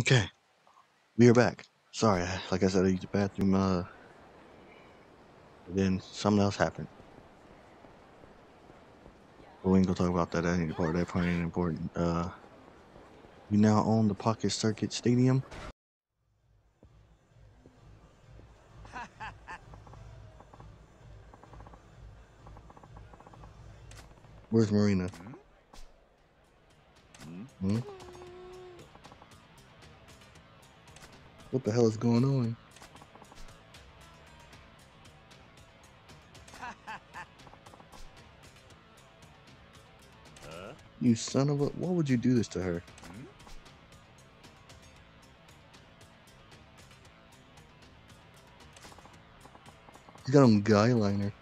Okay, we are back. Sorry, like I said, I used the bathroom, but then something else happened. But we ain't gonna talk about that. That part ain't important. We now own the Pocket Circuit Stadium. Where's Marina? Hmm? What the hell is going on? You son of a... Why would you do this to her? You got him guy liner.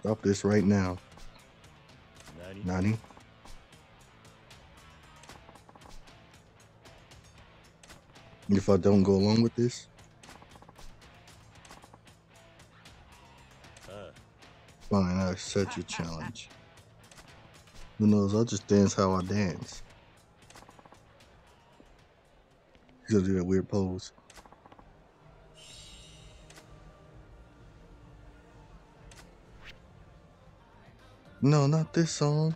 Stop this right now. Nani? If I don't go along with this, fine, I accept your challenge. Who knows? I'll just dance how I dance. He's gonna do that weird pose. No, not this song.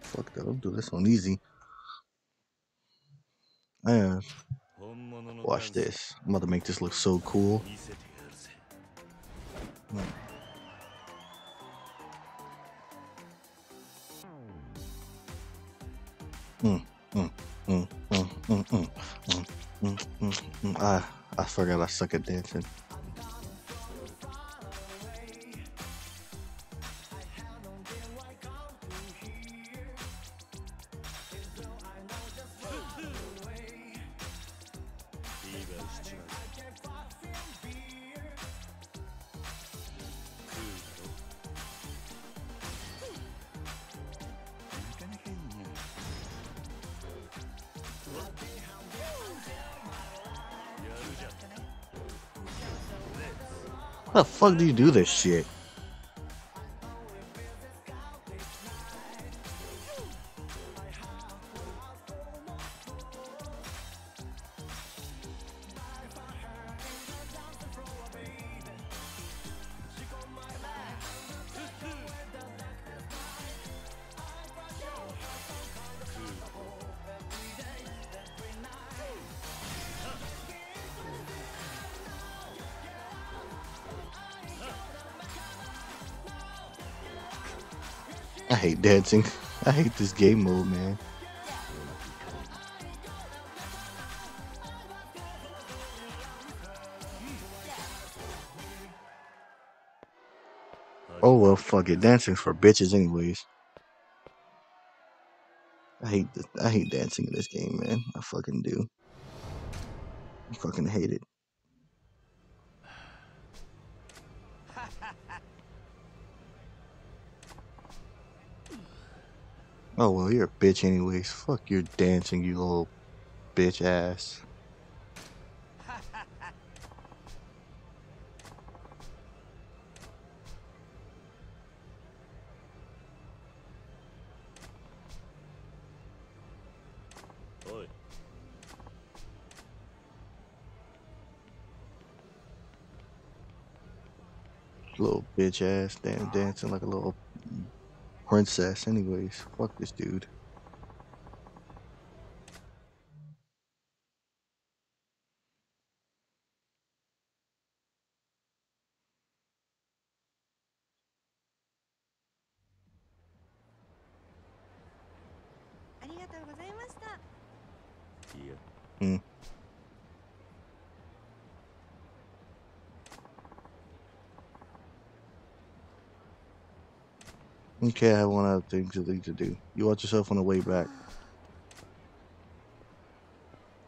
Fuck that. I'll do this one easy. Yeah. Watch this. I'm about to make this look so cool. I forgot I suck at dancing. How the fuck do you do this shit? I hate dancing. I hate this game mode, man. Oh well, fuck it. Dancing's for bitches, anyways. I hate dancing in this game, man. I fucking do. I fucking hate it. Oh well, you're a bitch anyways. Fuck your dancing, you little bitch ass. Little bitch ass dancing like a little princess, anyways. Fuck this dude. Hmm. Okay, I have one other thing to do. You watch yourself on the way back.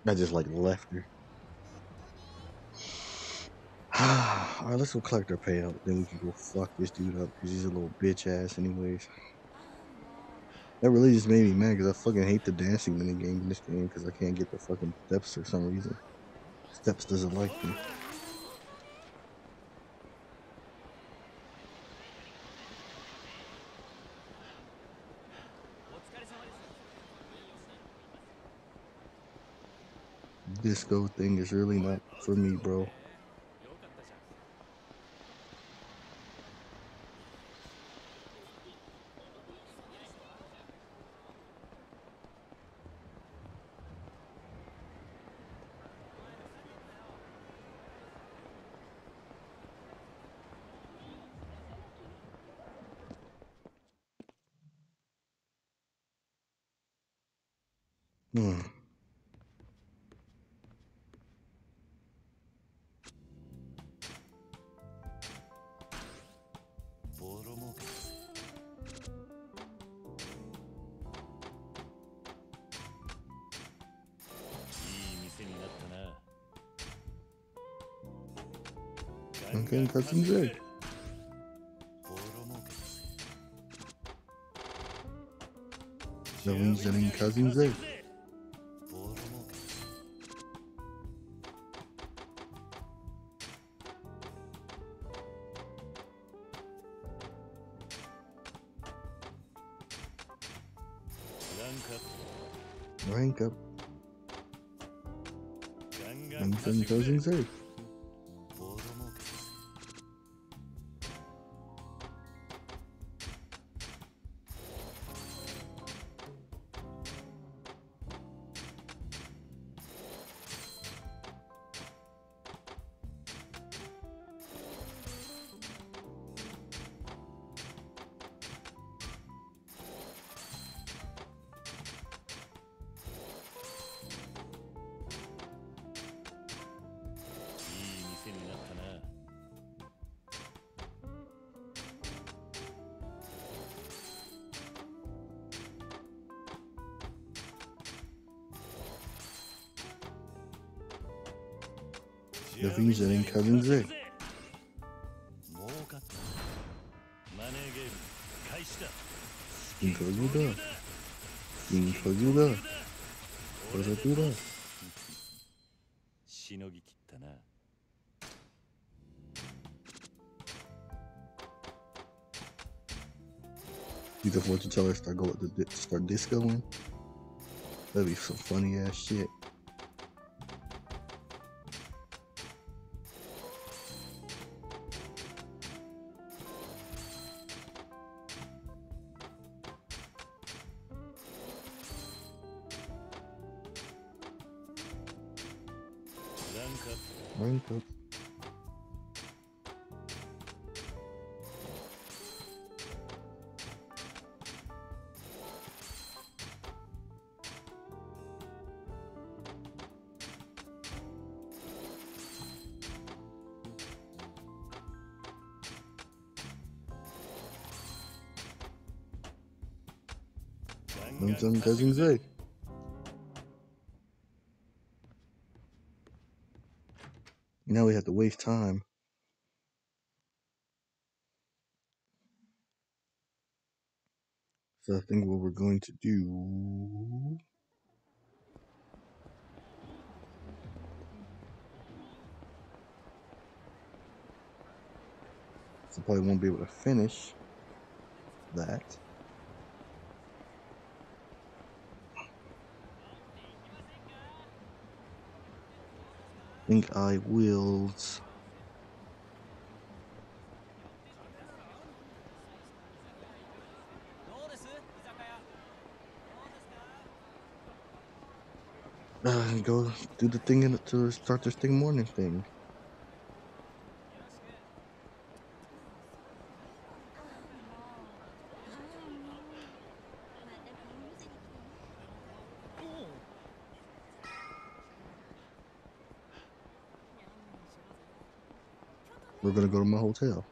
I just like left her. Alright, let's go collect our payout. Then we can go fuck this dude up because he's a little bitch ass anyways. That really just made me mad because I fucking hate the dancing minigame in this game because I can't get the fucking steps for some reason. Steps doesn't like me. disco thing is really not for me, bro. Okay, Cousin Jake. No one's getting Cousin Jake. Rank up. I'm getting Cousin Jake. Using Cousin Zig. Incognito. Incognito. Incognito. You just want to tell her to start going to start discoing? That'd be some funny ass shit. Some Cousin Zay. Now we have to waste time. So I think what we're going to do. So probably won't be able to finish that. I think I will go do the thing in, to start this thing morning thing. We're gonna go to my hotel.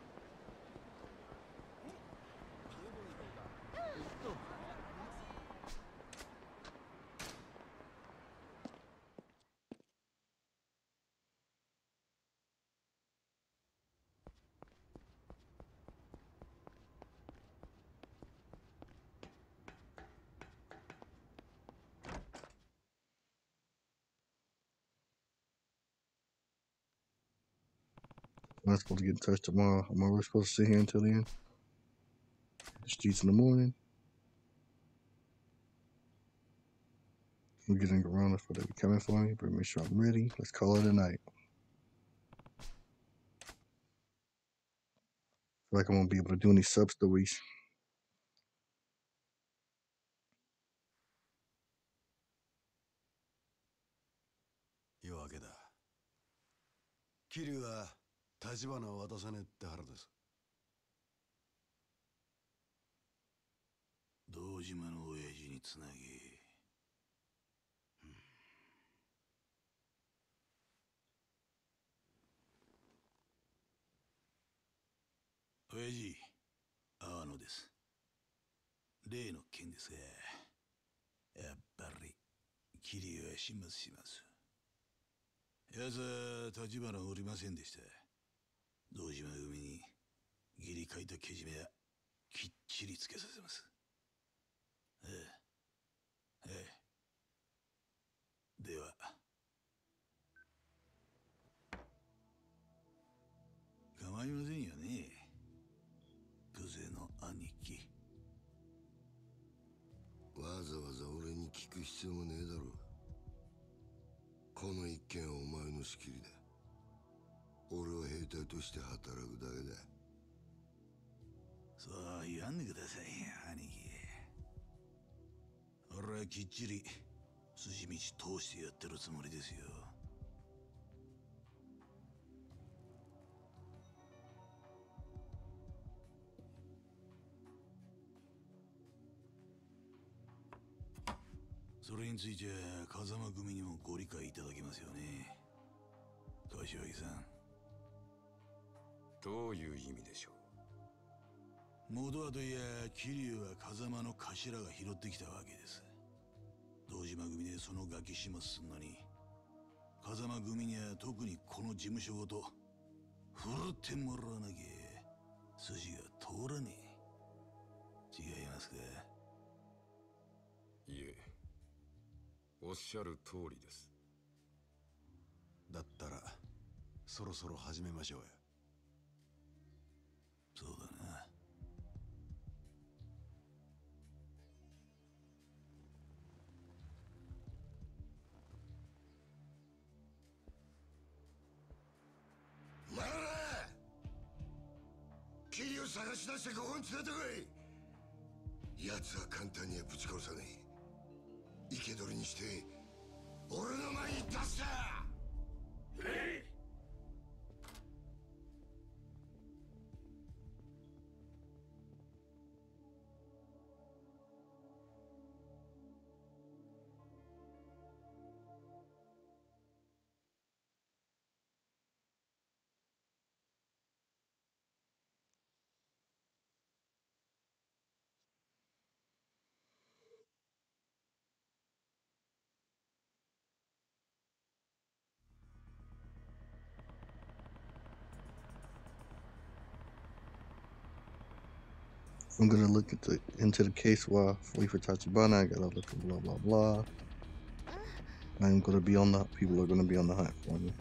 I'm not supposed to get in touch tomorrow. Am I really supposed to sit here until the end? The streets in the morning. I'm getting around before they be coming for me, but make sure I'm ready. Let's call it a night. Feel like I won't be able to do any sub stories.親父、阿野です。例の件ですが、やっぱり切りは始末します。奴は立花おりませんでした。堂島組に義理書いたけじめはきっちりつけさせます。ええ、ええ。では、構いませんよね。兄貴、わざわざ俺に聞く必要もねえだろう。この一件はお前の仕切りだ。俺は兵隊として働くだけだ。そう言わんでください兄貴。俺はきっちり筋道通してやってるつもりですよ。それについて風間組にもご理解いただけますよね、柏木さん。どういう意味でしょう。元はといや桐生は風間の頭が拾ってきたわけです。堂島組でそのガキ始末すんのに、風間組には特にこの事務所ごと振るってもらわなきゃ筋が通らねえ。違いますか。いえ、おっしゃる通りです。だったらそろそろ始めましょうよ。そうだな。お前ら霧を探し出してここに連れてこい。奴は簡単にはぶち殺さねえ。生け捕りにして俺の前に出すな。えい。I'm gonna look at into the case while wait for Tachibana. I gotta look at blah blah blah. I'm gonna be on the people are gonna be on the hunt for me.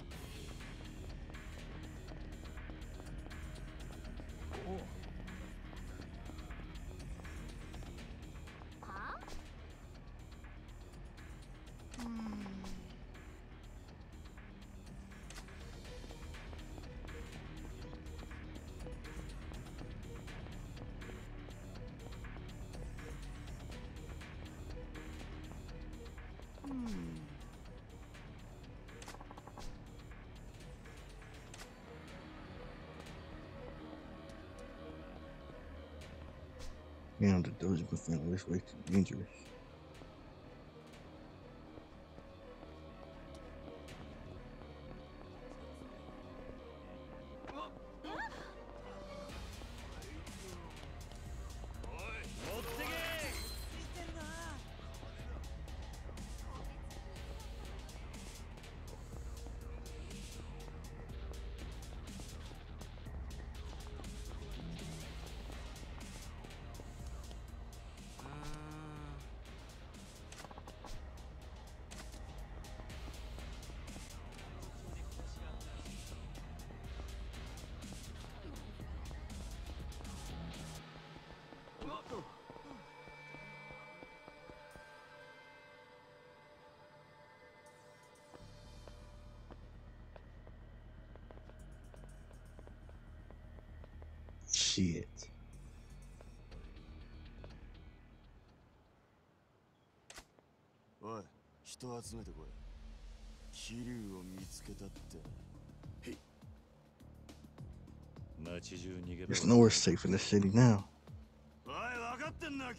And the Dojima family is way too dangerous. Shit. Oi, people集めてこい. Kiryuを見つけたって. Hey. There's nowhere safe in this city now. Oi, わかってんな、Kiryu.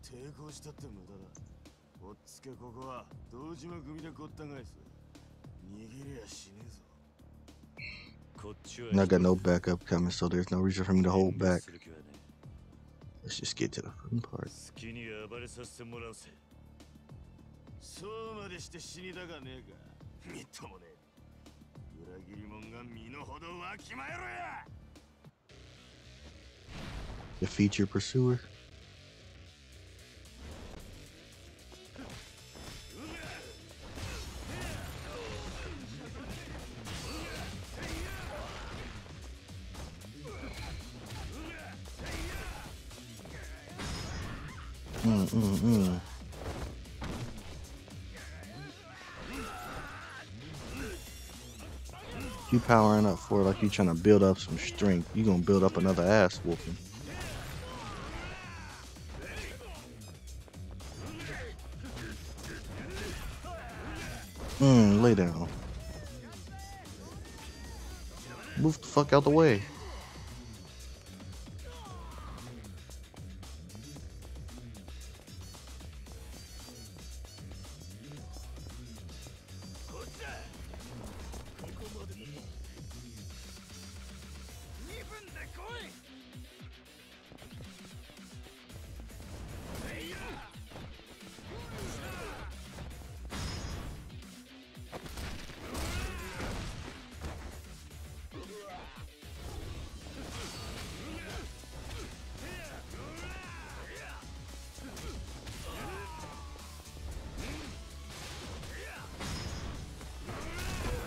抵抗したって無駄だ。おっつけここは堂島組でごった返す。逃げりゃ死ねえぞ. And I got no backup coming, so there's no reason for me to hold back. Let's just get to the fun part. Defeat your pursuer. You powering up for it like you trying to build up some strength. You gonna build up another ass whooping. Lay down. Move the fuck out the way.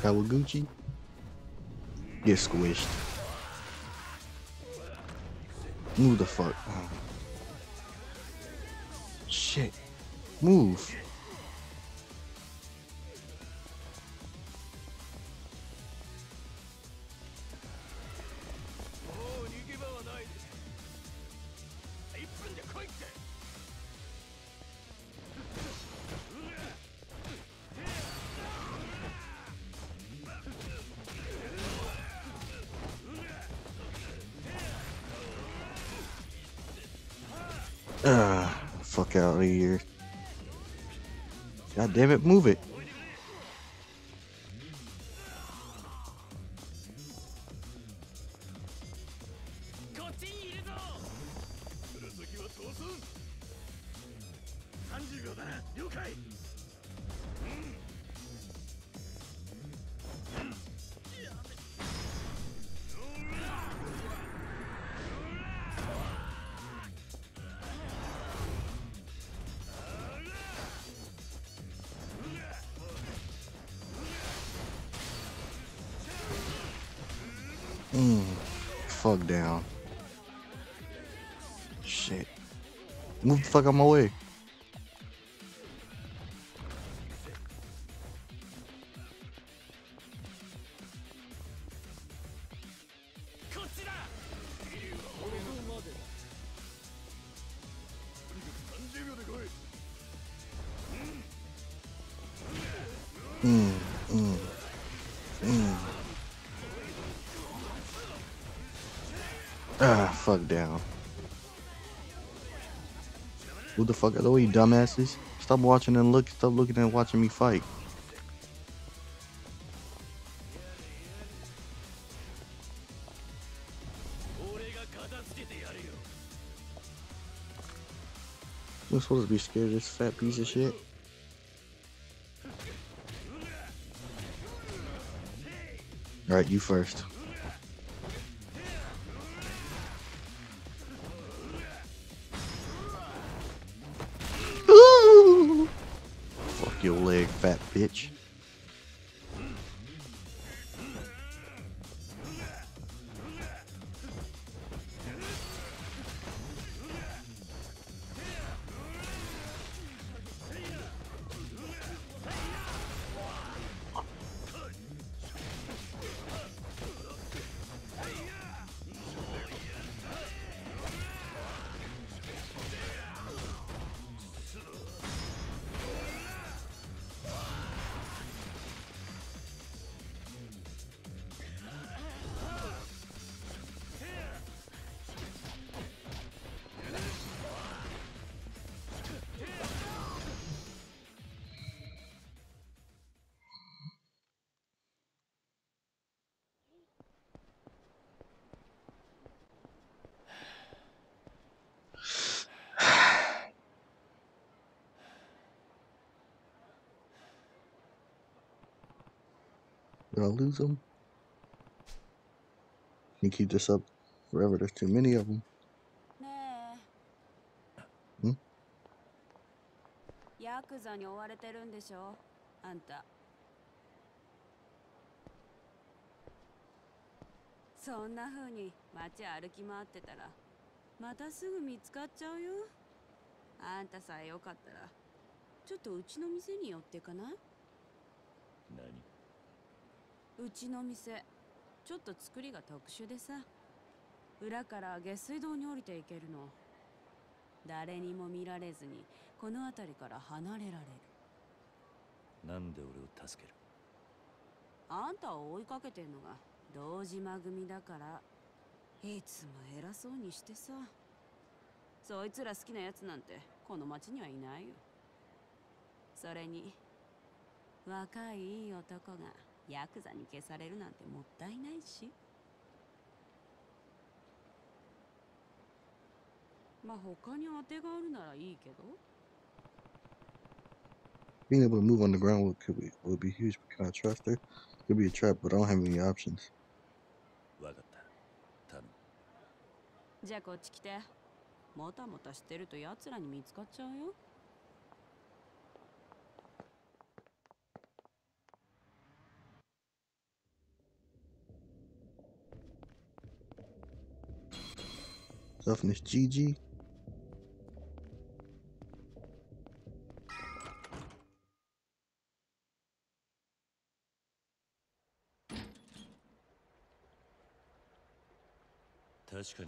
Kawaguchi get squished. Move the fuck. Oh. Shit. Move. Fuck out of here. God damn it, move it. Fuck down. Shit. Move the fuck out my way. Fuck down. Who the fuck are those, you dumbasses? Stop watching and look. Stop looking and watching me fight. You're supposed to be scared of this fat piece of shit. Alright, you first. Your leg, fat bitch. Did I lose them? Can you keep this up forever? There's too many of them. Hmm? Being able to move on the ground would be huge, but can I trust her? Could be a trap, but I don't have any options. Toughness GG. She's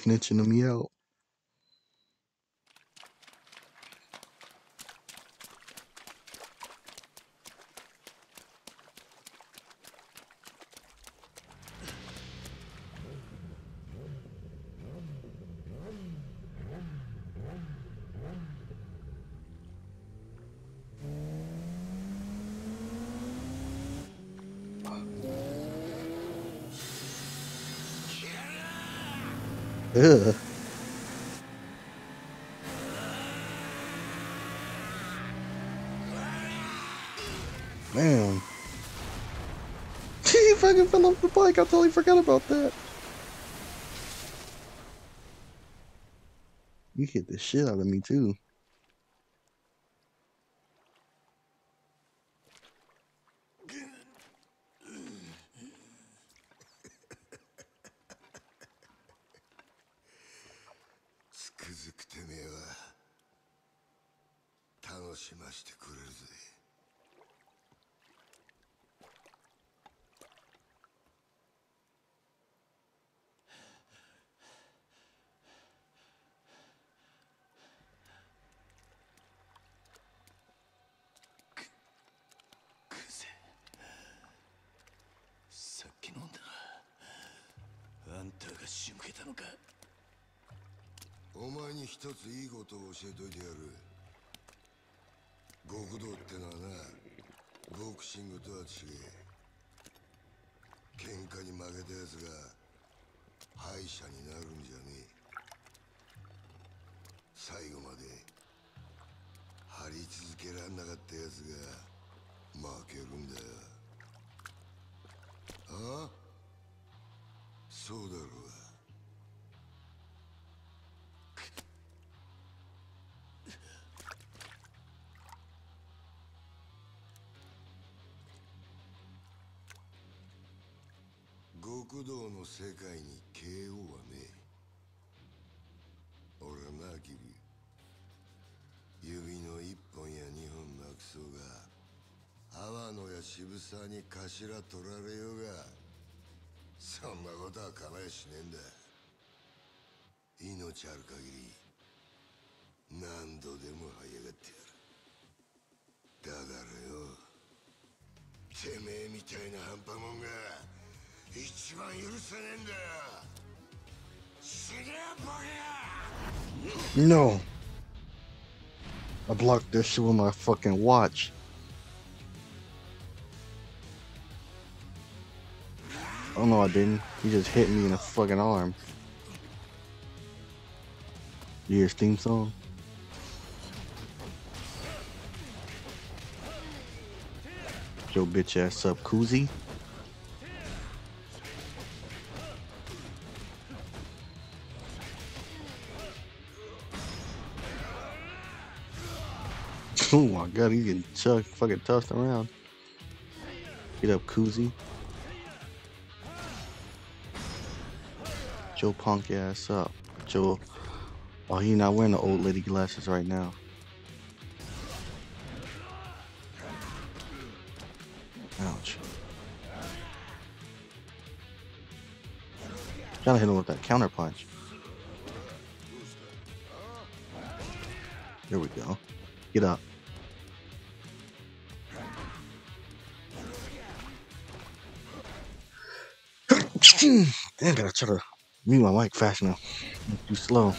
snitching me out. Ugh. Man. He fucking fell off the bike. I totally forgot about that. You hit the shit out of me too. 極道の世界に KO はねえ。俺はな、キリュウ。指の一本や二本なくそうが、天野や渋沢に頭取られようが、そんなことは構えしねえんだ。命ある限り何度でも這い上がってやる。だからよ、てめえみたいな半端もんが一番許せねえんだよ。死ねえ、ボケ！ No! I blocked that shit with my fucking watch. Oh no, I didn't. He just hit me in the fucking arm. You hear his theme song? Yo, bitch ass up, Kuze. Oh my god, he's getting chucked, fucking tossed around. Get up, Kuze. Joe punk ass up. Joe. Oh, he not wearing the old lady glasses right now. Ouch. Trying to hit him with that counter punch. There we go. Get up. Damn, gotta try to mute my mic fast now. I'm too slow.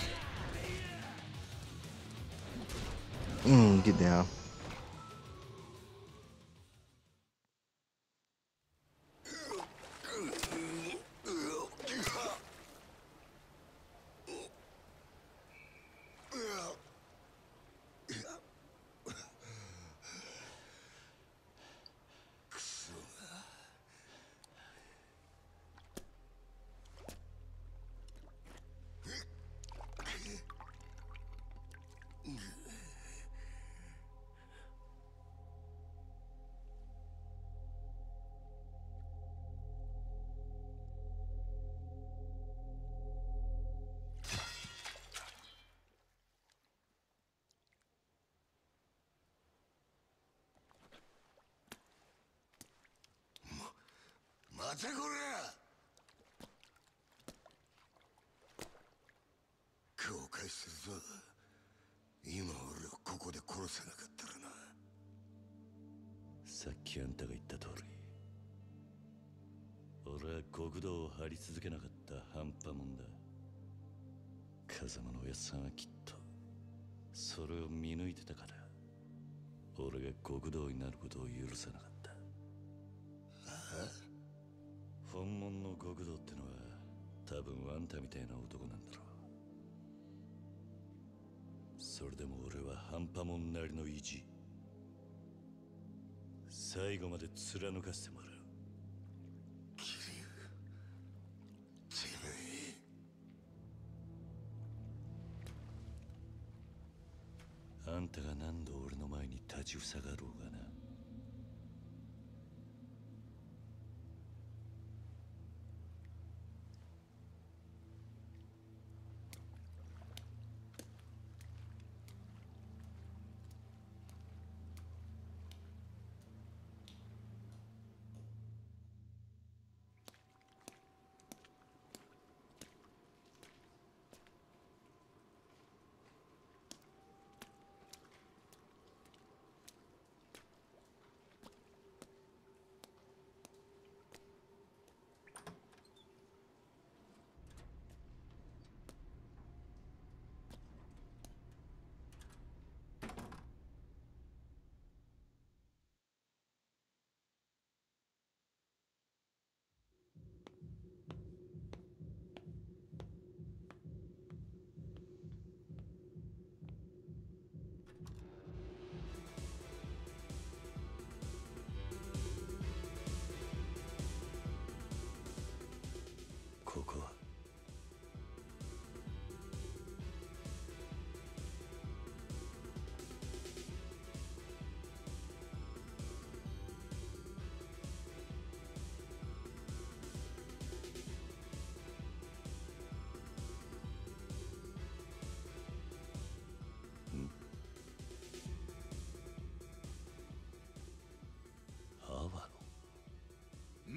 Get down.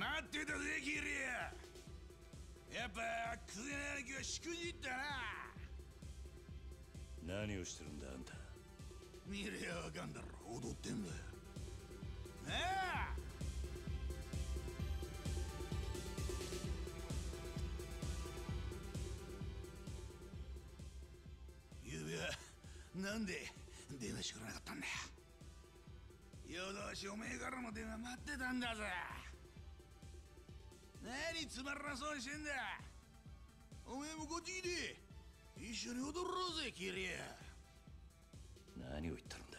待ってたぜキリア。やっぱクゼナガキはしくじったな。何をしてるんだあんた。見りゃあかんだろ、踊ってんだよ。なあ。ゆうべはなんで電話してくれなかったんだ。夜通しおめえからの電話待ってたんだぜ。何つまらなそうにしてんだ。おめえもこっち来て一緒に踊ろうぜキリア。何を言ったんだ。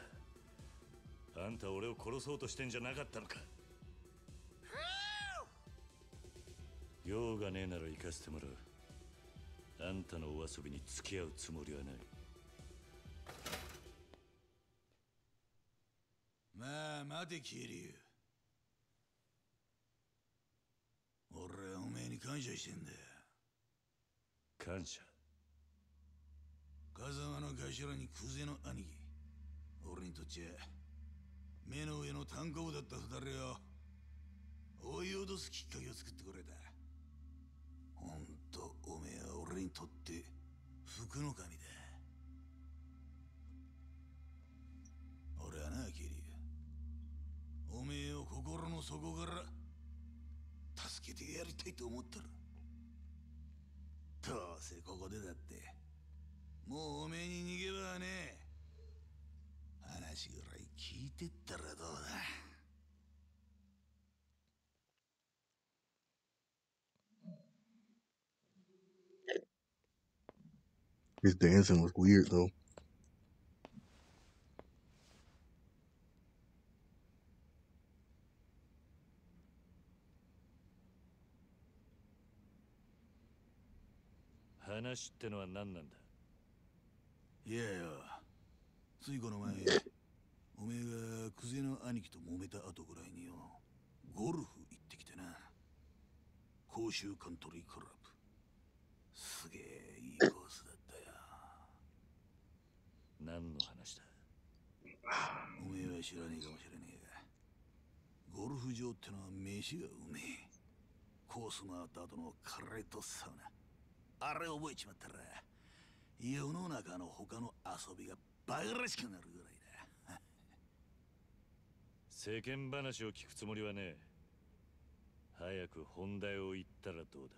あんた俺を殺そうとしてんじゃなかったのか。用がねえなら行かせてもらう。あんたのお遊びに付き合うつもりはない。まあ待てキリュウ。俺はおめえに感謝してんだよ。感謝。風間の頭にクゼの兄貴、俺にとっちゃ目の上の炭鉱だった二人を追い落とすきっかけを作ってくれた。ほんとおめえは俺にとって福の神だ。俺はなキリュウ、おめえを心の底から助けてやりたいと思ったら、どうせここでだってもうおめえに逃げ場はねえ。話ぐらい聞いてったらどうだ。His dancing was weird though.話ってのは何なんだ。いやよ、ついこの前おめえがクゼの兄貴と揉めた後ぐらいによ、ゴルフ行ってきてな。甲州カントリークラブ、すげえいいコースだったよ。何の話だ。おめえは知らねえかもしれねえが、ゴルフ場ってのは飯がうめえ。コース回った後のカレーとサウナ、あれ覚えちまったら世の中の他の遊びがバカらしくなるぐらいだ。世間話を聞くつもりはねえ。早く本題を言ったらどう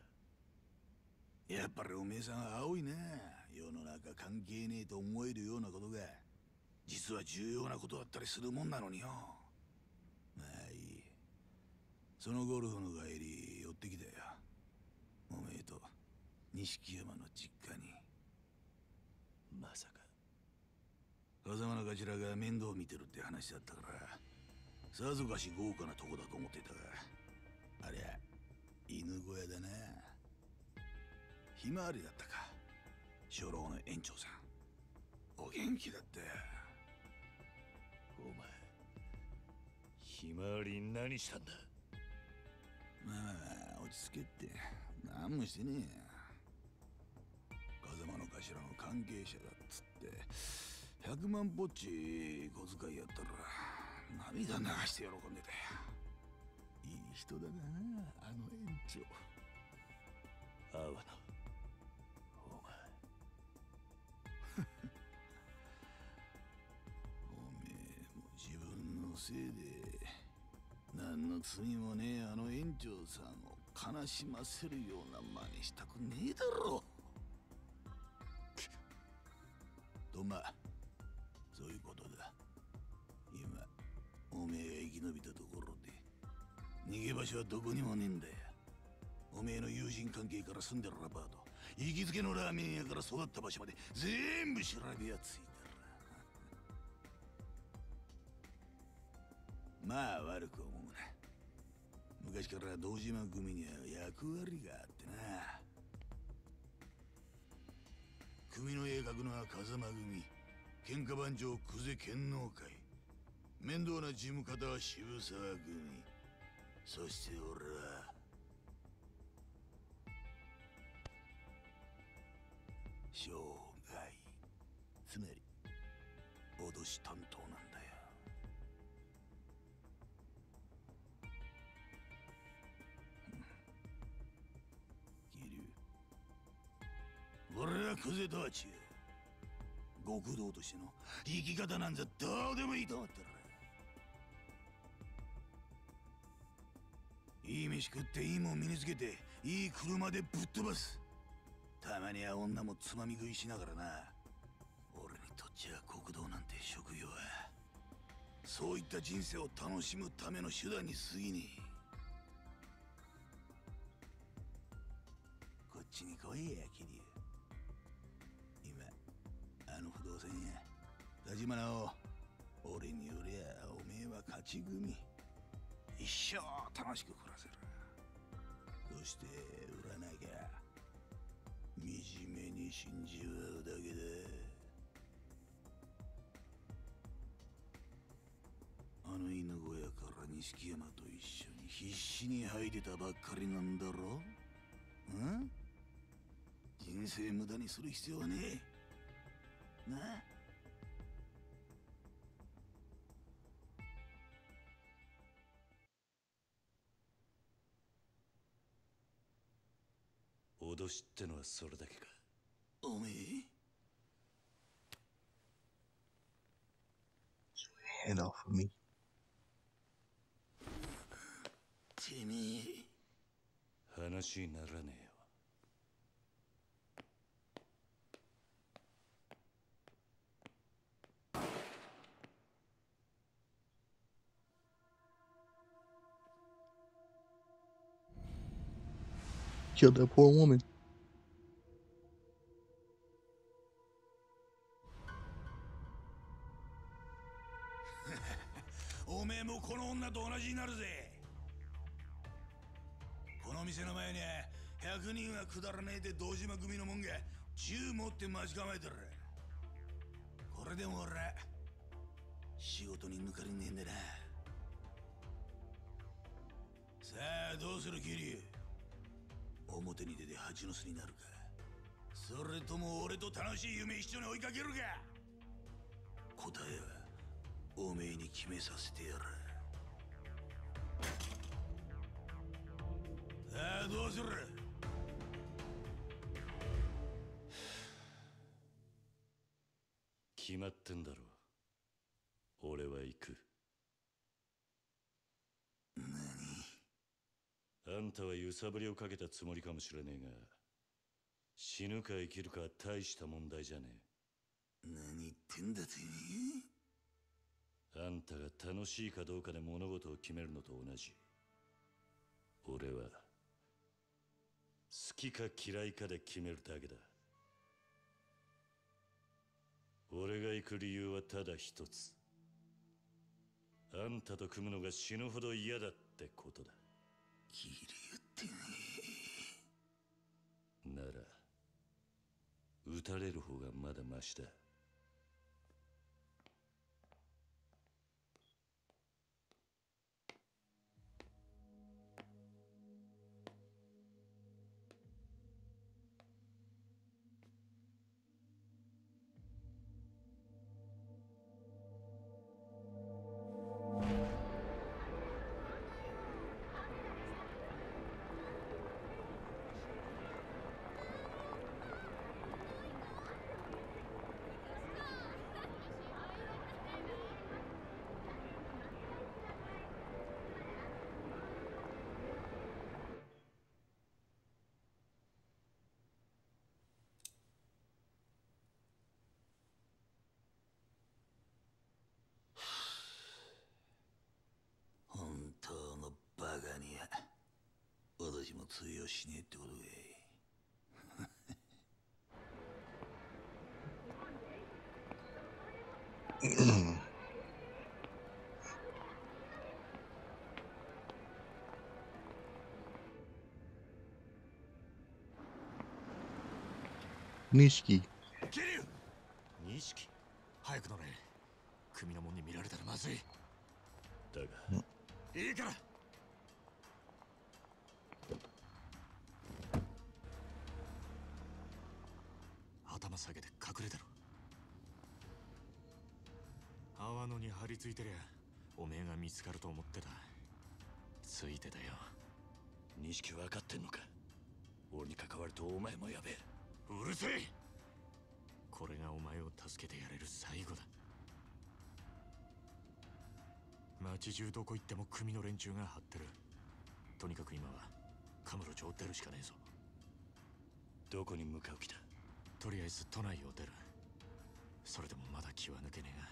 だ。やっぱりおめえさんは青いな。世の中関係ねえと思えるようなことが実は重要なことだったりするもんなのによ。まあいい。そのゴルフの帰り寄ってきたよ、おめえと錦山の実家に。まさか風間の頭が面倒を見てるって話だったから、さぞかし豪華なとこだと思っていたが、ありゃ犬小屋だな。ひまわりだったか、初老の園長さん。お元気だったよ。お前ひまわり何したんだ。まあ落ち着けって、何もしてねえよ。風間の頭の関係者だっつって100万ぽっち小遣いやったら涙流して喜んでたよ。いい人だなあの園長。阿波野お前おめえも自分のせいで何の罪もねえあの園長さんを悲しませるような真似したくねえだろう。とまあそういうことだ。今おめえが生き延びたところで逃げ場所はどこにもねえんだよ。おめえの友人関係から住んでるアパート、行きつけのラーメン屋から育った場所まで全部調べやついたらまあ悪く思うな。昔から堂島組には役割があってな。組の鋭角な風間組、喧嘩番長久世剣能会、面倒な事務方は渋沢組、そして俺は生涯つまり脅し担当なんだよ。なクゼとは違う。極道としての生き方なんざどうでもいいと思ったらね。いい飯食っていいもん身につけていい車でぶっ飛ばす。たまには女もつまみ食いしながらな。俺にとっちゃ極道なんて職業はそういった人生を楽しむための手段に過ぎねえ。こっちに来いやキリュウ。今あの不動産屋橘を俺によりゃおめえは勝ち組。一生楽しく暮らせる。そして売らなきゃ惨めに死んじまうだけだ。あの犬小屋から錦山と一緒に必死に吐いてたばっかりなんだろん。人生無駄にする必要はねえなあ。脅しってのはそれだけか。おめえヘナフミてめえ話にならねえよ。Killed that poor woman. Nishiki. Nishiki. 早く乗れ。組の者に見られたらまずい。だが。いいから。頭下げて隠れたろ。泡野に張り付いてりゃおめえが見つかると思ってた。ついてたよ。錦分かってんのか。俺に関わるとお前もやべえ。うるせえ。これがお前を助けてやれる最後だ。町中どこ行っても組の連中が張ってる。とにかく今はカムロ町を出るしかねえぞ。どこに向かう気だ？とりあえず都内を出る。それでもまだ気は抜けねえが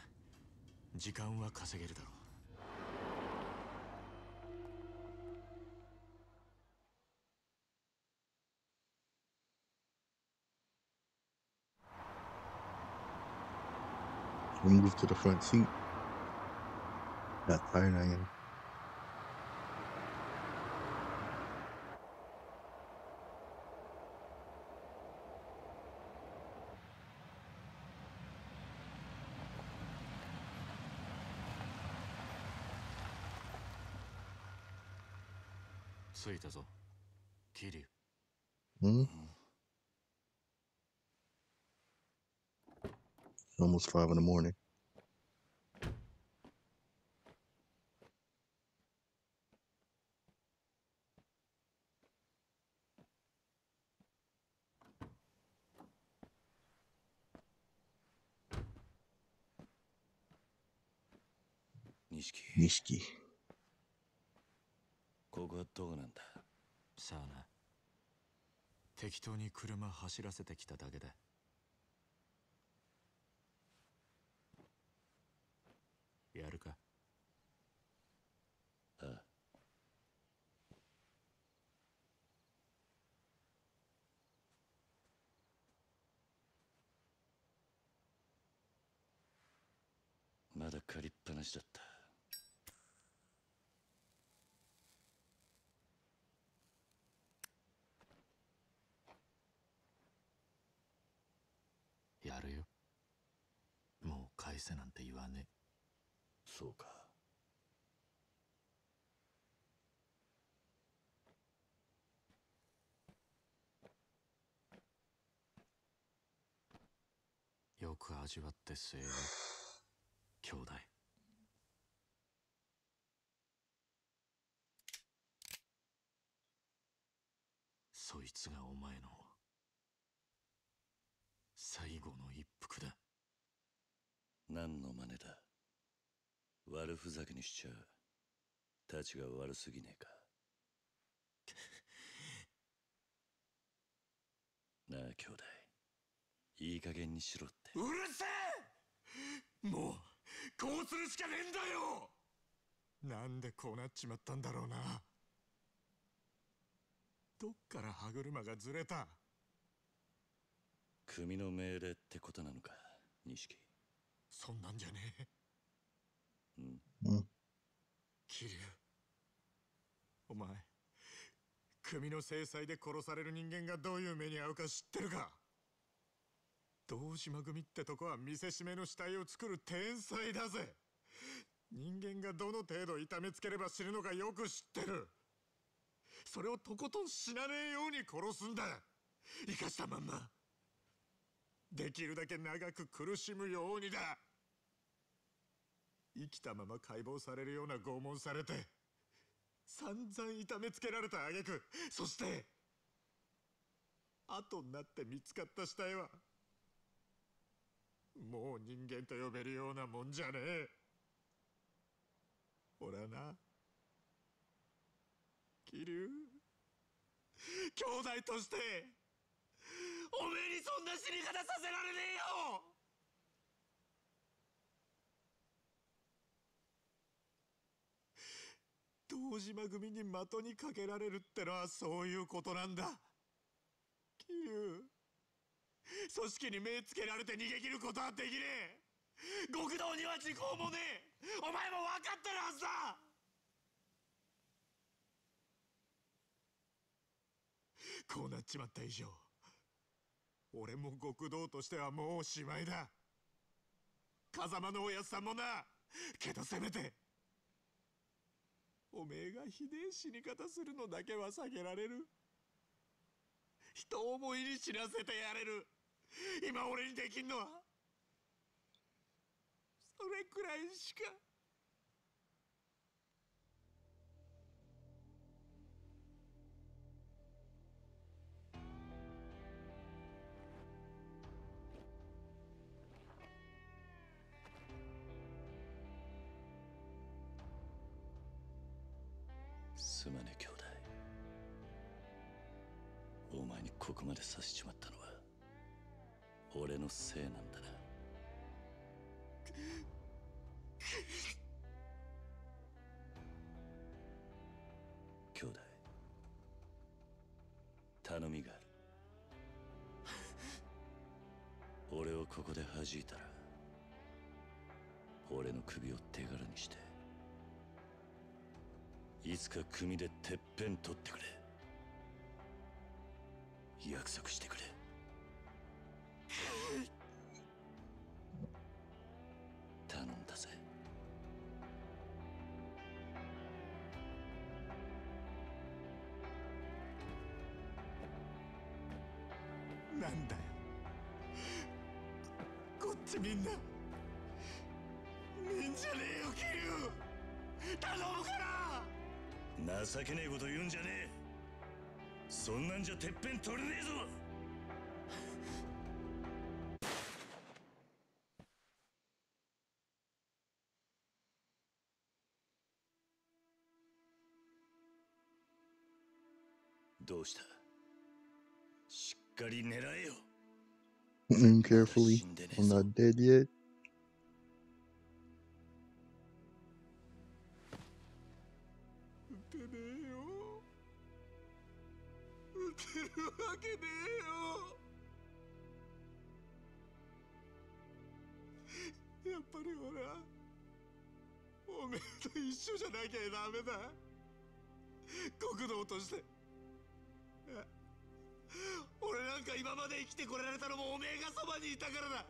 時間は稼げるだろう。We'll move to the front seat. Not tired I am. Hmm? It's almost 5 in the morning. Nishiki. ここはどうなんだ？さあな。適当に車走らせてきただけだ。やるか？ああ。まだ借りっぱなしだった。やるよ。もう返せなんて言わねえ。そうか。よく味わってせえよ、兄弟。そいつがお前の最後の一服だ。何の真似だ。悪ふざけにしちゃう。たちが悪すぎねえか。なあ兄弟、いい加減にしろって。うるせえ。もうこうするしかねえんだよ。なんでこうなっちまったんだろうな。どっから歯車がずれた。組の命令ってことなのか、錦。そんなんじゃねえ。うん。桐生、お前、組の制裁で殺される人間がどういう目に遭うか知ってるか。堂島組ってとこは見せしめの死体を作る天才だぜ。人間がどの程度痛めつければ死ぬのかよく知ってる。それをとことん死なねえように殺すんだ。生かしたまんま。できるだけ長く苦しむようにだ。生きたまま解剖されるような拷問されて、散々痛めつけられた挙句、そして後になって見つかった死体はもう人間と呼べるようなもんじゃねえ。俺はな、桐生、兄弟としておめえにそんな死に方させられねえよ。堂島組に的にかけられるってのはそういうことなんだ。桐生、組織に目つけられて逃げ切ることはできねえ。極道には時効もねえ。お前も分かってるはずだ。こうなっちまった以上、俺も極道としてはもうしまいだ。風間のおやつさんもな。けどせめておめえがひでえ死に方するのだけは避けられる。人思いに知らせてやれる。今俺にできんのはそれくらいしか。すまねえ兄弟。お前にここまでさせちまったのは俺のせいなんだな。兄弟、頼みがある。俺をここで弾いたら俺の首を手柄にしていつか組でてっぺん取ってくれ。約束してくれ。頼んだぜ。なんだよ、こっちみんな見んじゃねえよ桐生、頼むから情けねえこと言うんじゃねえ。そんなんじゃてっぺん取れねえぞ。どうした？しっかり狙えよ。Aim carefully. I'm not dead yet. 撃てねえよ。撃てるわけねえよ。やっぱり俺はおめえと一緒じゃなきゃダメだ。国道として俺なんか今まで生きてこられたのもおめえがそばにいたからだ。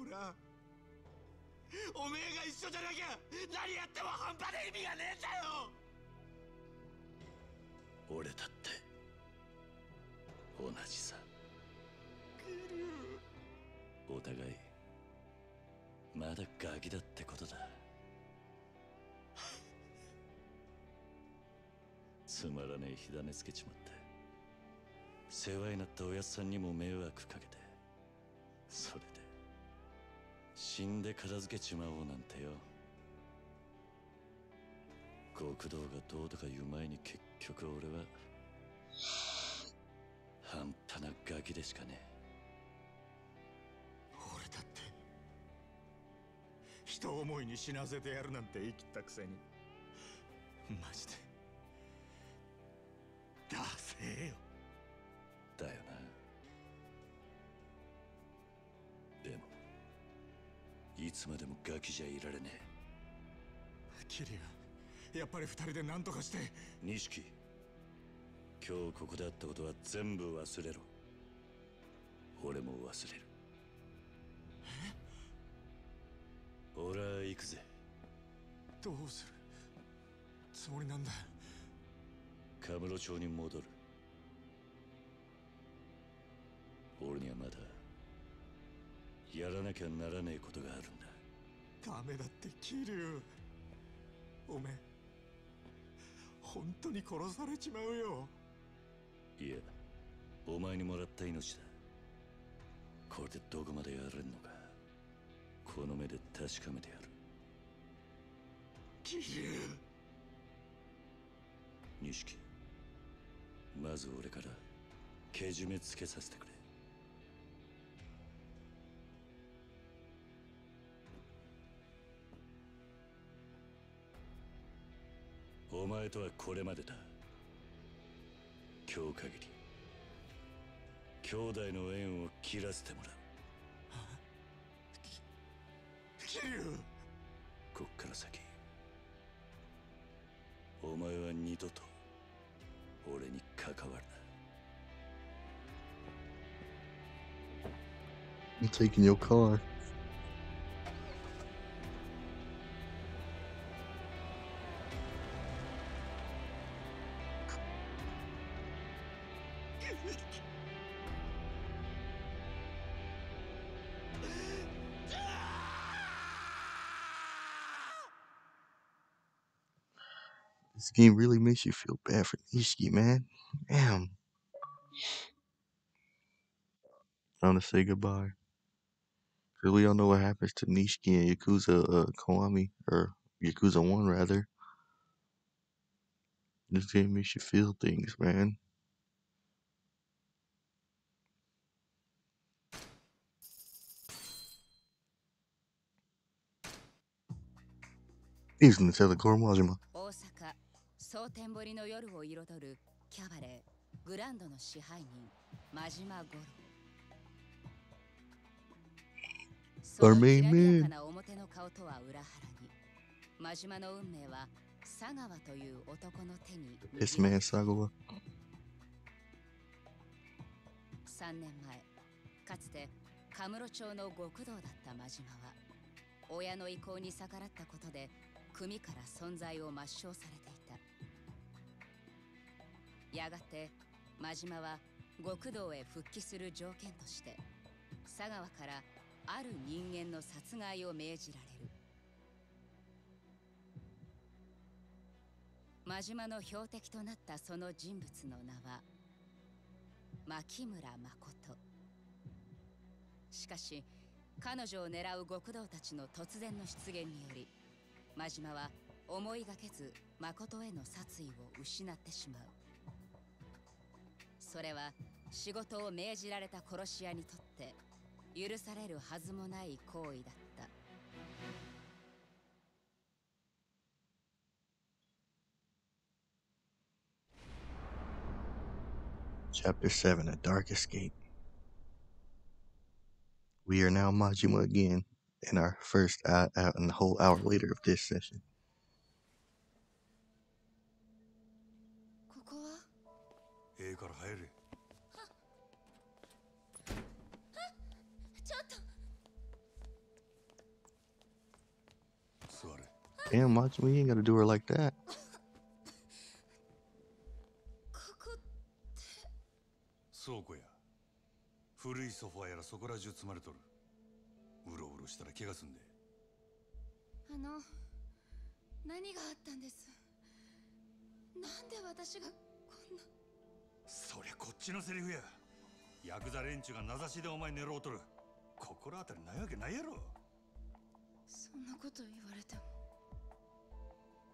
俺はおめえが一緒じゃなきゃ何やっても半端な意味がねえんだよ。俺だって同じさ。お互いまだガキだってことだ。つまらねえ火種つけちまって、世話になったおやっさんにも迷惑かけて、それで死んで片付けちまおうなんてよ。極道がどうとか言う前に結局俺は半端なガキでしかねえ。俺だって人思いに死なせてやるなんて言い切ったくせに、マジでダセえよ。だよな。でもいつまでもガキじゃいられねえ。キリア、やっぱり二人で何とかして。錦、今日ここであったことは全部忘れろ。俺も忘れる。え？俺は行くぜ。どうするつもりなんだ？カムロ町に戻る。俺にはまだやらなきゃならねえことがあるんだ。ダメだって桐生、おめえ本当に殺されちまうよ。いや、お前にもらった命だ。これでどこまでやれんのかこの目で確かめてやる。キリュウ、錦、まず俺からけじめつけさせてくれ。お前とはこれまでだ。今日限り兄弟の縁を切らせてもらう。キリュウ、こっから先お前は二度と俺に関わるな。 I'm taking your car. This game really makes you feel bad for Nishiki, man. Damn. Time to say goodbye. Cause we all know what happens to Nishiki and Yakuza Kiwami, or Yakuza 1 rather. This game makes you feel things, man. He's gonna tell the core Majima. Our main man. This man, Sagawa. 3年前、かつてカムロ町の極道だったマジマは、親の意向に逆らったことで組から存在を抹消されていた。やがてマジマは極道へ復帰する条件として、佐川からある人間の殺害を命じられる。真島の標的となったその人物の名は牧村誠。しかし彼女を狙う極道たちの突然の出現により、真島は思いがけず誠への殺意を失ってしまう。それは仕事を命じられた殺し屋にとって許されるはずもない行為だった。Chapter 7, A Dark Escape. We are now Majima again, and our first and the whole hour later of this session. Damn, Majima, you ain't gotta do her like that. I don't know.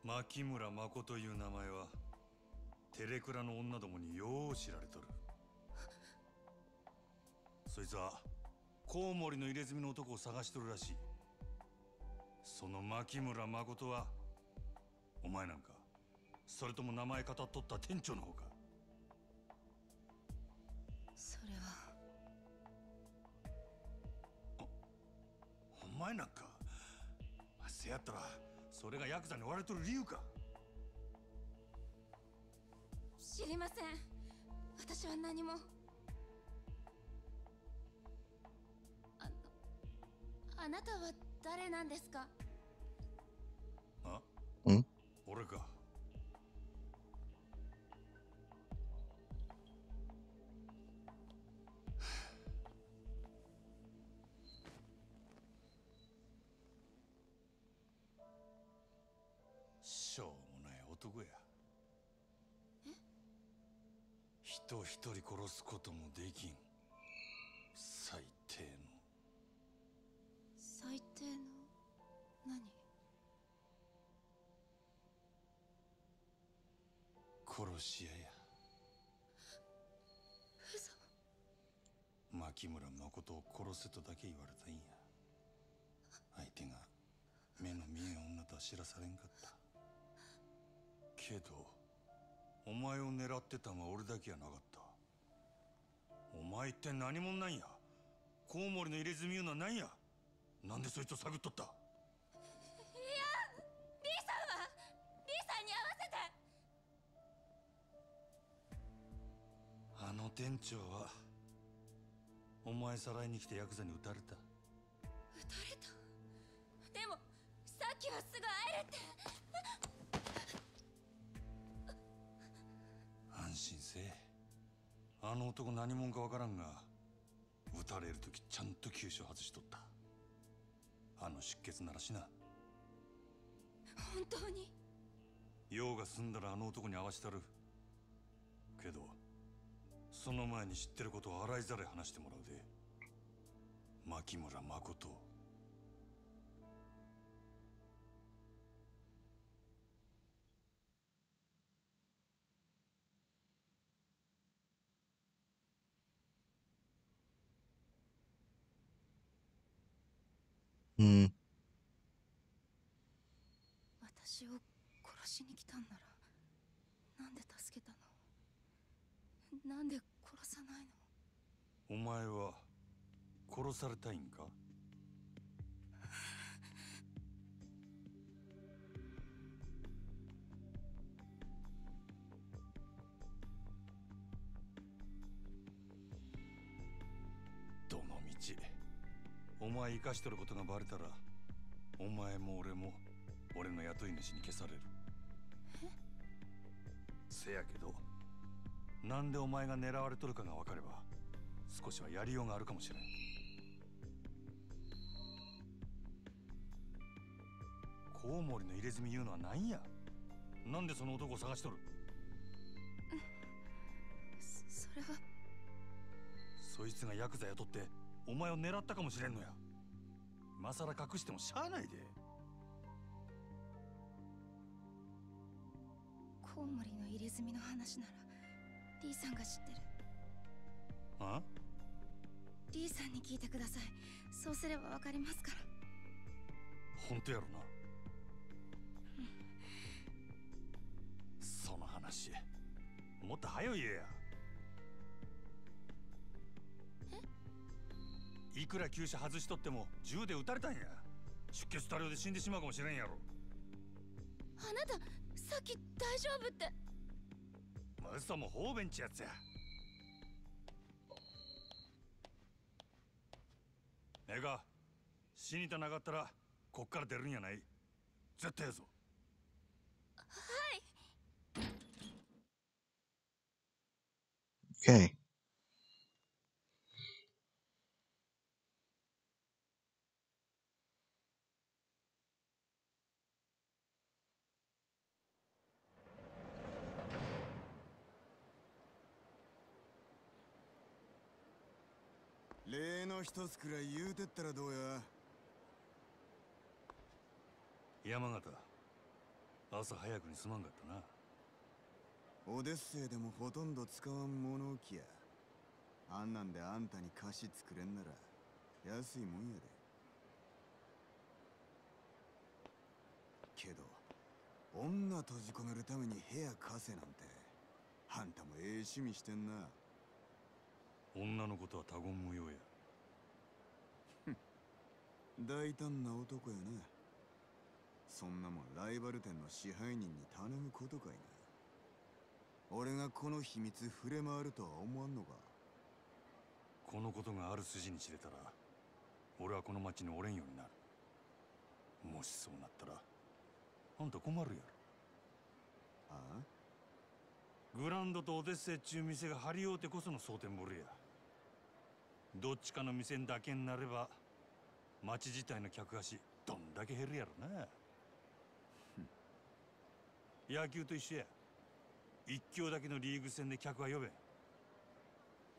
あなたは誰なんですか？あ？うん？俺か。しょうもない男や。え？人一人殺すこともできん。最低の。 最低の何？殺し屋や。嘘。牧村誠を殺せとだけ言われたんや。相手が目の見えん女とは知らされんかった。けどお前を狙ってたのは俺だけやなかった。お前一体何者なんや？コウモリの入れ墨いうのは何や？ なんでそいつを探っとった？いや、リーさんはリーさんに合わせて。あの店長はお前さらいに来てヤクザに撃たれた。撃たれた？でもさっきはすぐ会えるって。安心せえ。あの男何者かわからんが、撃たれるときちゃんと急所外しとった。 あの出血ならしな。本当に用が済んだらあの男に会わしたる。けどその前に知ってることを洗いざらい話してもらうで。牧村誠、私を殺しに来たんならなんで助けたの？なんで殺さないの？お前は殺されたいんか？どの道お前生かしとることがバレたらお前も俺も俺の雇い主に消される。え？せやけどなんでお前が狙われとるかが分かれば少しはやりようがあるかもしれん。コウモリの入れ墨言うのはなんや？なんでその男を探しとる？それはそいつがヤクザ雇ってお前を狙ったかもしれんのや。今さら隠してもしゃあないで。コウモリの入れ墨の話ならリーさんが知ってる。あ？リーさんに聞いてください。そうすればわかりますから。本当やろな。その話もっと早い言えや。いくら急車外しとっても銃で撃たれたんや。出血多量で死んでしまうかもしれんやろ。あなたさっき大丈夫って。嘘も方便ちやつや。ええか、死にたなかったらこっから出るんやない。絶対やぞ。はい。 OK。例の一つくらい言うてったらどうや。山形、朝早くにすまんかったな。オデッセイでもほとんど使わん物置や。あんなんであんたに菓子作れんなら安いもんやで。けど女閉じ込めるために部屋貸せなんてあんたもええ趣味してんな。女のことは他言無用や。大胆な男やな。そんなもんライバル店の支配人に頼むことかいな。俺がこの秘密触れ回るとは思わんのか。このことがある筋に知れたら俺はこの町におれんようになる。もしそうなったらあんた困るやろ。ああ？グランドとオデッセイっちゅう店が張り合うてこその蒼天堀や。どっちかの店だけになれば町自体の客足どんだけ減るやろな。野球と一緒や。一強だけのリーグ戦で客は呼べん。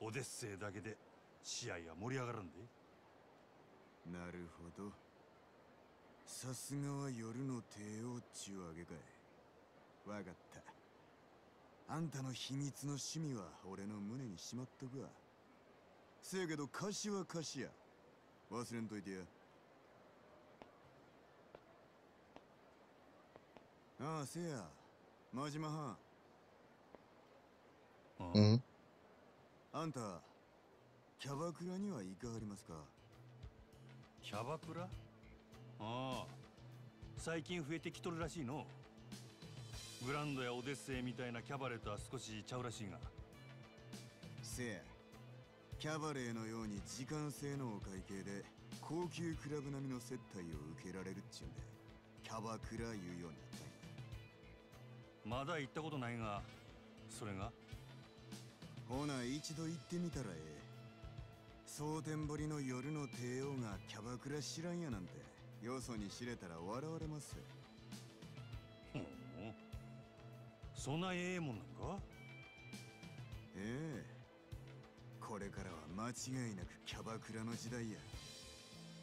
オデッセイだけで試合は盛り上がるんで。なるほど。さすがは夜の帝王っちゅうわけかい。わかった。あんたの秘密の趣味は俺の胸にしまっとくわ。せやけど菓子は菓子や。忘れんといてや。ああ、せや、真島はん。うん。あんた、キャバクラにはいかがありますか？キャバクラ？ああ、最近増えてきとるらしいの。グランドやオデッセイみたいなキャバレーとは少しちゃうらしいが。せや。キャバレーのように時間制のお会計で高級クラブ並みの接待を受けられるっちゅうんでキャバクラ言うようになったんや。まだ行ったことないが、それが？ほな一度行ってみたらええ。蒼天堀の夜の帝王がキャバクラ知らんやなんてよそに知れたら笑われます。ほう、そんなええもんなんか？ええ、これからは間違いなくキャバクラの時代や。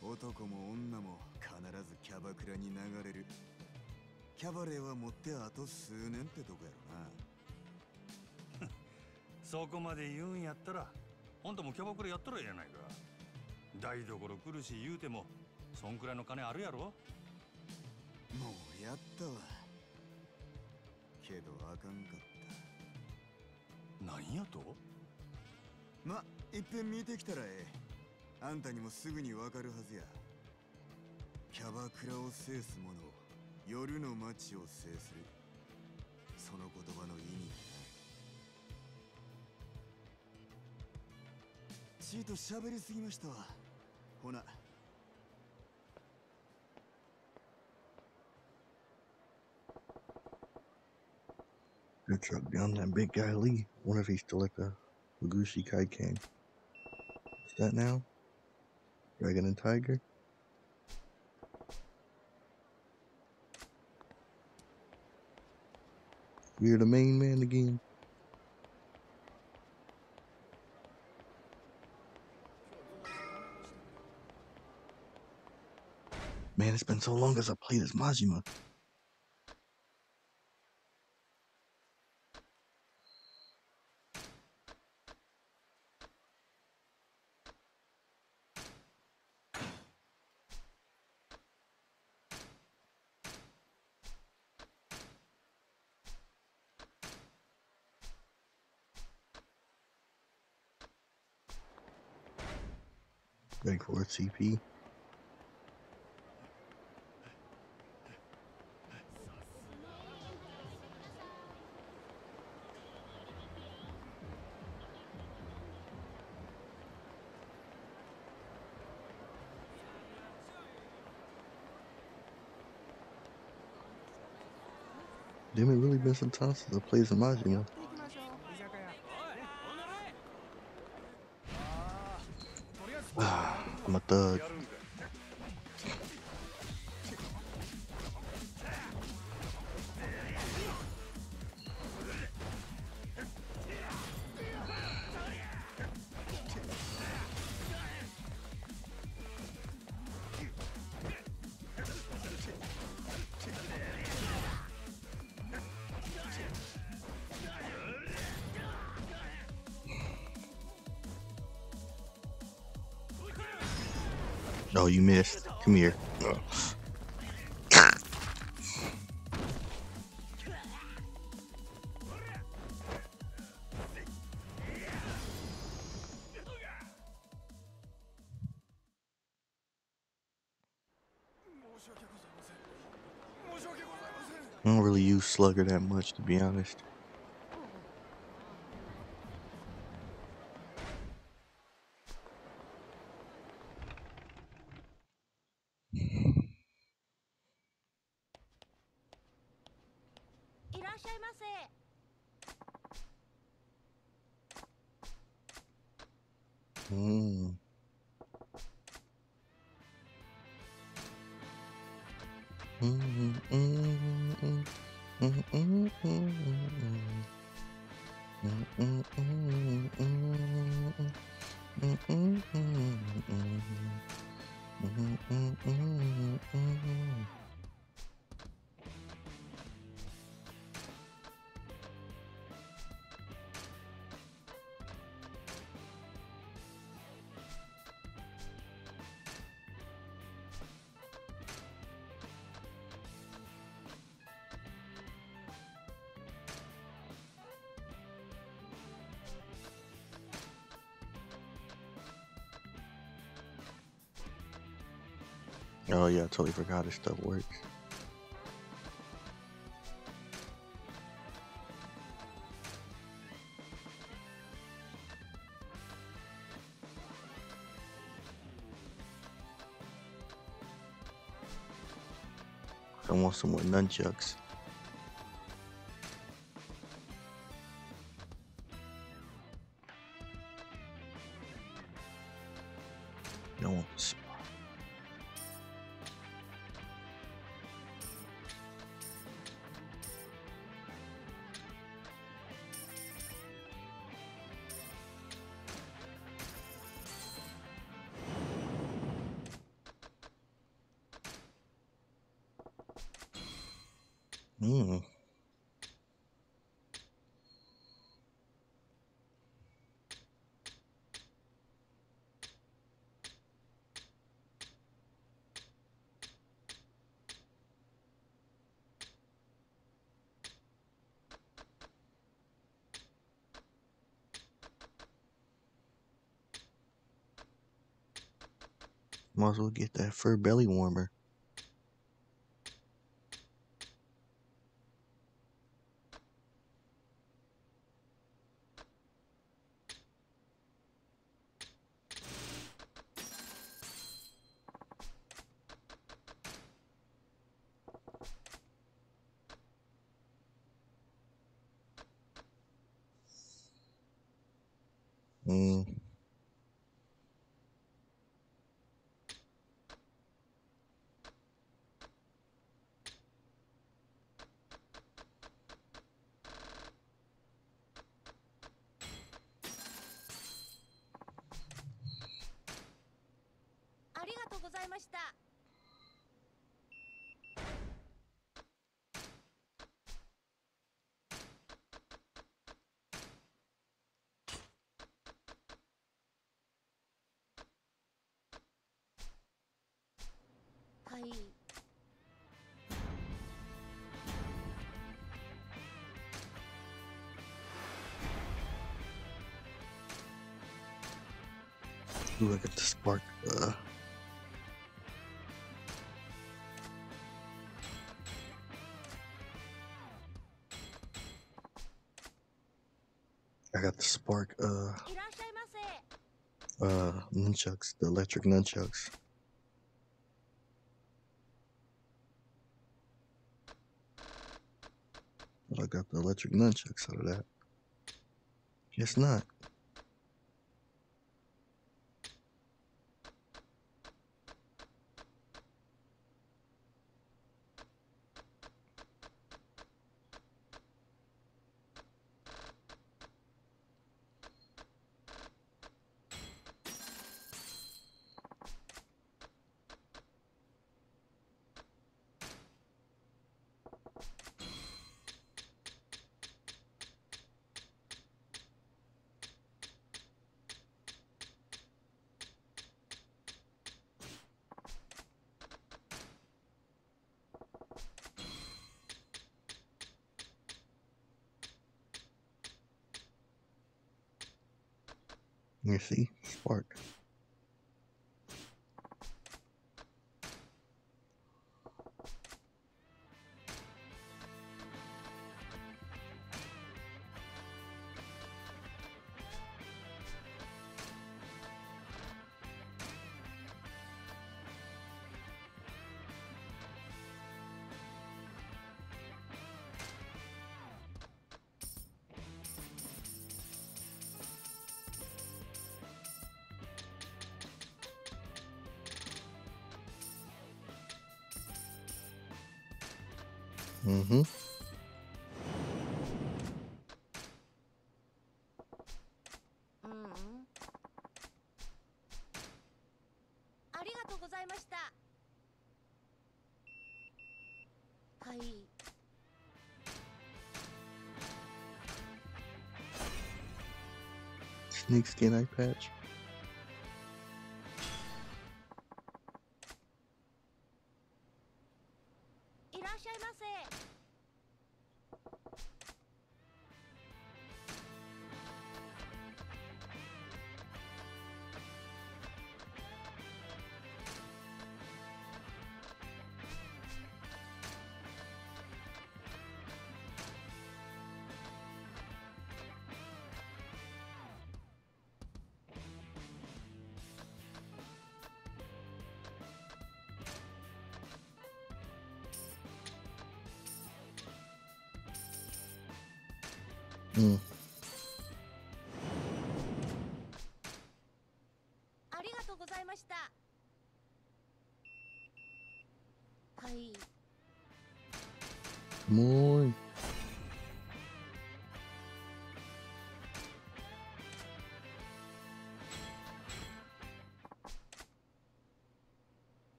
男も女も必ずキャバクラに流れる。キャバレーはもってあと数年ってとこやろな。そこまで言うんやったらあんたもキャバクラやっとるやないか。台所苦しい言うてもそんくらいの金あるやろ。もうやったわ。けどあかんかった。なんやと？ま、いっぺん見てきたらええ。あんたにもすぐにわかるはずや。キャバクラを制す者、夜の街を制する。その言葉の意味。ちいと喋りすぎましたわ。ほな。Good job beyond that big guy Lee. Wonder if he's still like a Lagushi Kai King. What's that now? Dragon and Tiger? We're the main man again. Man, it's been so long as I played as Majima. Big for CP. Damn it, really been some time since I played some Majima. I'm a thug. Oh, you missed. Come here. Oh. I don't really use Slugger that much, to be honest. Oh yeah, I totally forgot his stuff works. I want some more nunchucks. I want this. Might as well get that fur belly warmer. Ooh, I got the spark. Nunchucks, the electric nunchucks. I got the electric nunchucks out of that. Guess not. You see, spark. Mm-hmm. Snake skin eye patch. More.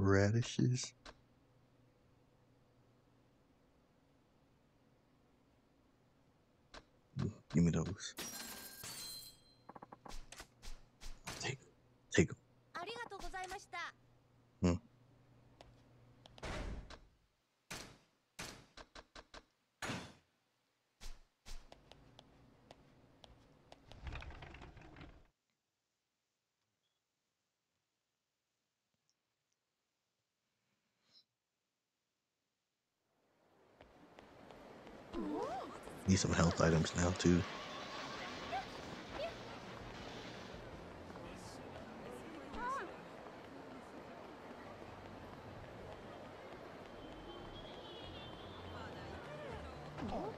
Radishes. Give me those. Take them. Take them. Need some health items now too. Oh.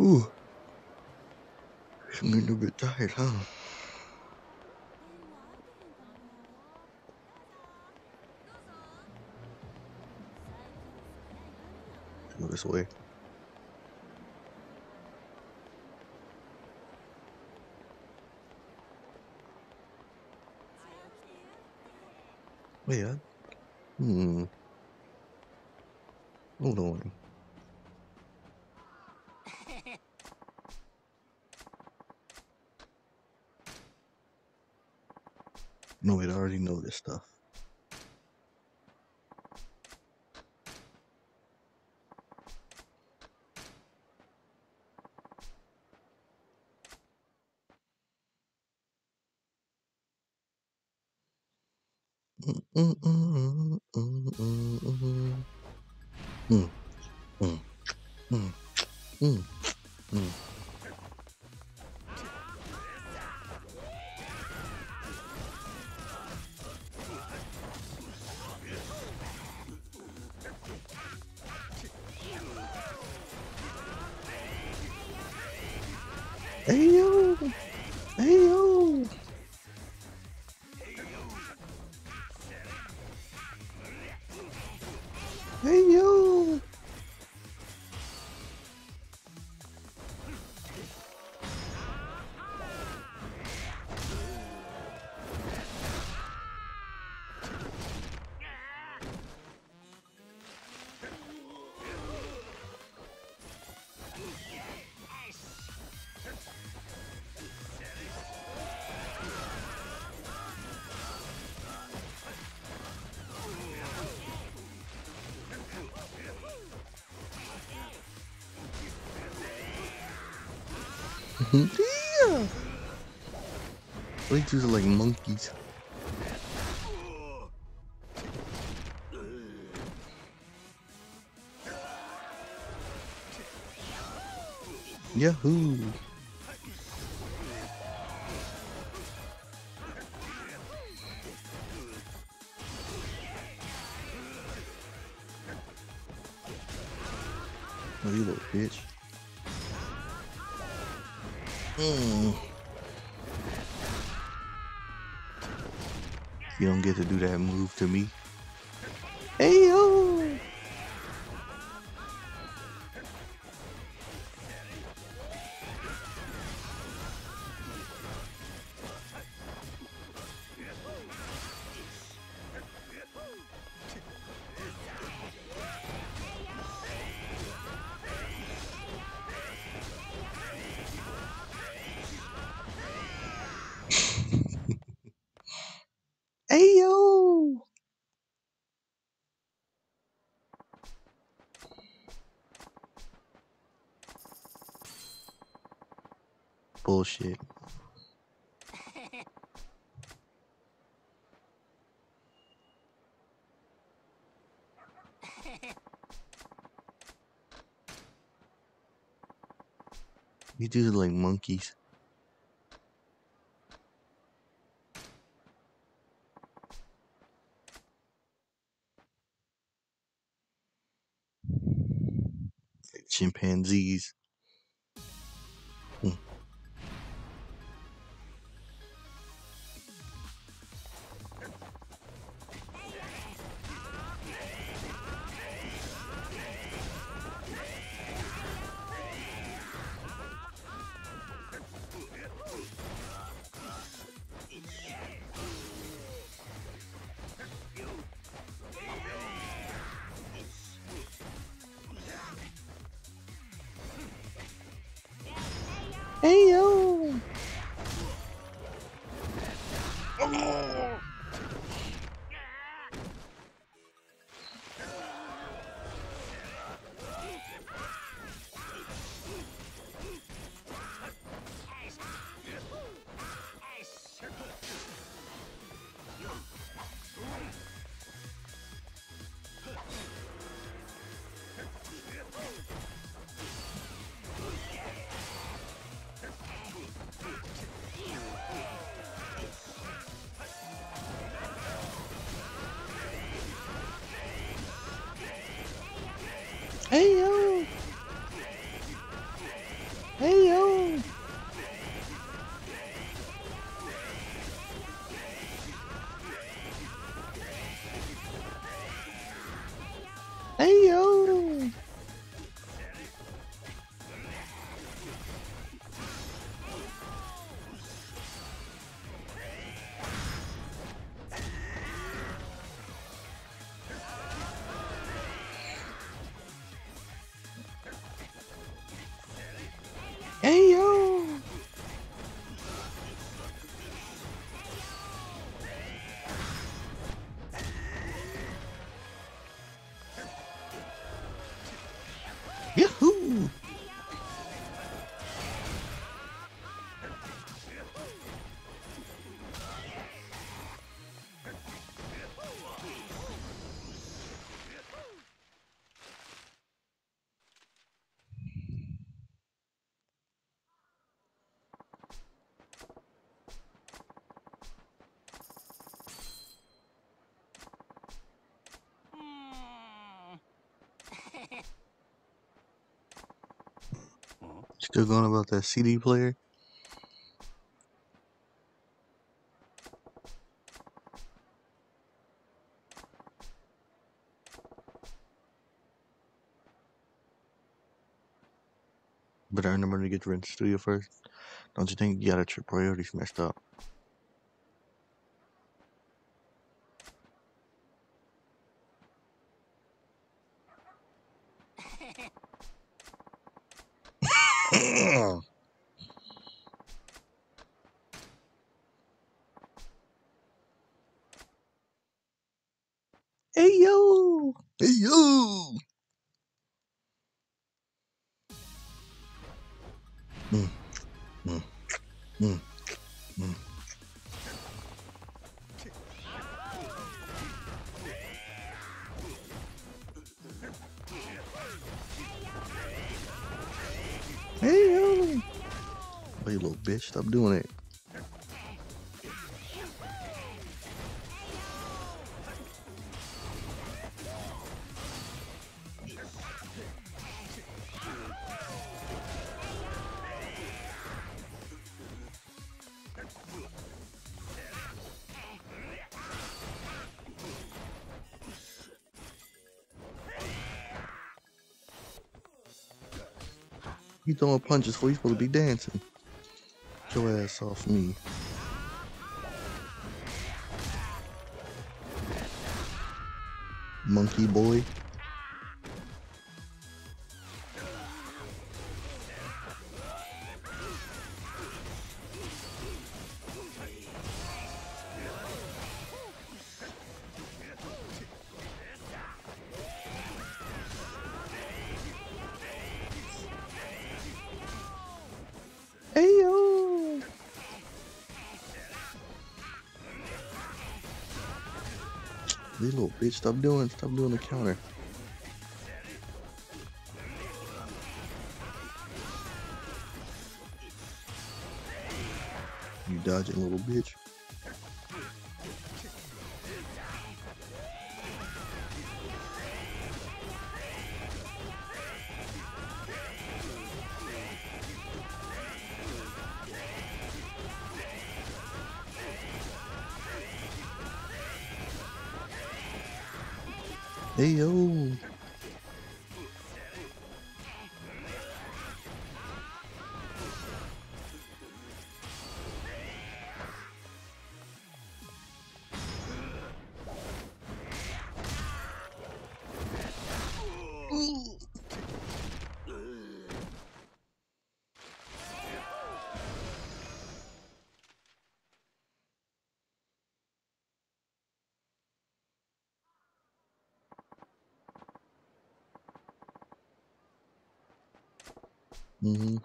Ooh, I'm a little bit tired, huh? Go this way. Wait, hold on. No, wait, I already know this stuff. Yeah! These dudes are like monkeys. Yahoo! Oh, you little bitch. You don't get to do that move to me. Hey yo! Bullshit. You do it like monkeys. Like chimpanzees. Hey yo! Oh. Hey yo! Hey yo! Hey yo! Hey yo! Yahoo! Still going about that CD player? Better earn the money to get to rent the studio first. Don't you think you got your priorities messed up? Hey yo! Hey yo! Hey yo! Hey little bitch, stop doing it. You throwing punches for you supposed to be dancing. Get your ass off me. Monkey boy. This little bitch, stop doing the counter. dodging little bitch. Hey yo. Mm-hmm.